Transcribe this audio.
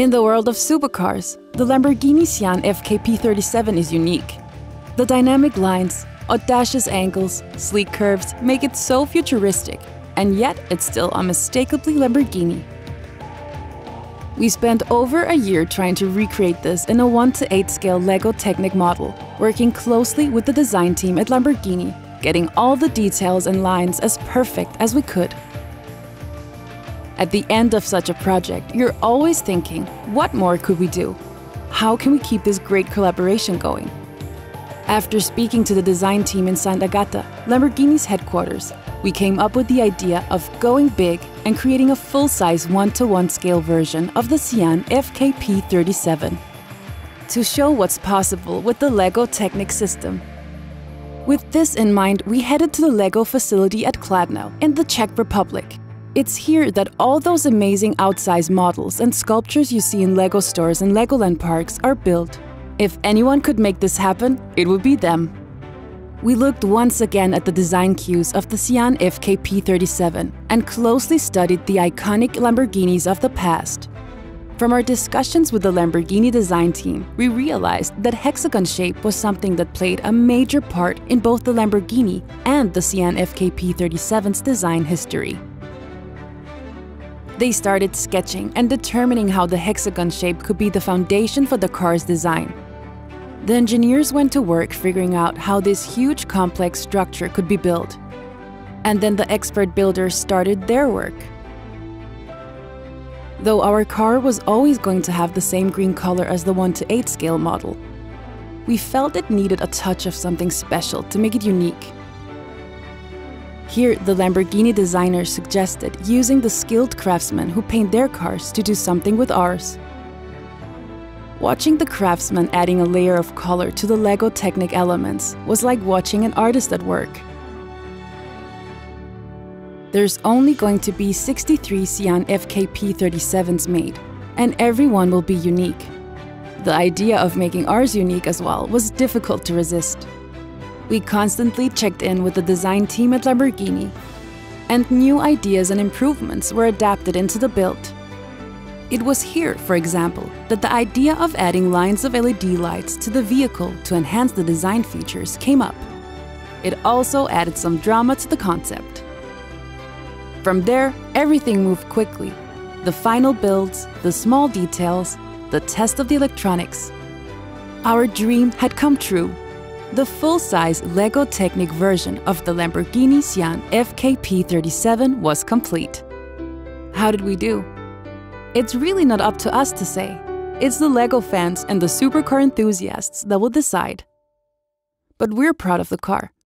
In the world of supercars, the Lamborghini Sián FKP 37 is unique. The dynamic lines, audacious angles, sleek curves make it so futuristic, and yet it's still unmistakably Lamborghini. We spent over a year trying to recreate this in a 1:8 scale LEGO Technic model, working closely with the design team at Lamborghini, getting all the details and lines as perfect as we could. At the end of such a project, you're always thinking, what more could we do? How can we keep this great collaboration going? After speaking to the design team in Sant'Agata, Lamborghini's headquarters, we came up with the idea of going big and creating a full-size 1:1 scale version of the Sián FKP 37 to show what's possible with the LEGO Technic system. With this in mind, we headed to the LEGO facility at Kladno in the Czech Republic. It's here that all those amazing outsized models and sculptures you see in LEGO stores and Legoland parks are built. If anyone could make this happen, it would be them. We looked once again at the design cues of the Sián FKP 37 and closely studied the iconic Lamborghinis of the past. From our discussions with the Lamborghini design team, we realized that hexagon shape was something that played a major part in both the Lamborghini and the Sián FKP 37's design history. They started sketching and determining how the hexagon shape could be the foundation for the car's design. The engineers went to work figuring out how this huge complex structure could be built. And then the expert builders started their work. Though our car was always going to have the same green color as the 1:8 scale model, we felt it needed a touch of something special to make it unique. Here, the Lamborghini designers suggested using the skilled craftsmen who paint their cars to do something with ours. Watching the craftsmen adding a layer of color to the LEGO Technic elements was like watching an artist at work. There's only going to be 63 Sián FKP 37s made, and every one will be unique. The idea of making ours unique as well was difficult to resist. We constantly checked in with the design team at Lamborghini, and new ideas and improvements were adapted into the build. It was here, for example, that the idea of adding lines of LED lights to the vehicle to enhance the design features came up. It also added some drama to the concept. From there, everything moved quickly. The final builds, the small details, the test of the electronics. Our dream had come true. The full-size LEGO Technic version of the Lamborghini Sián FKP 37 was complete. How did we do? It's really not up to us to say. It's the LEGO fans and the supercar enthusiasts that will decide. But we're proud of the car,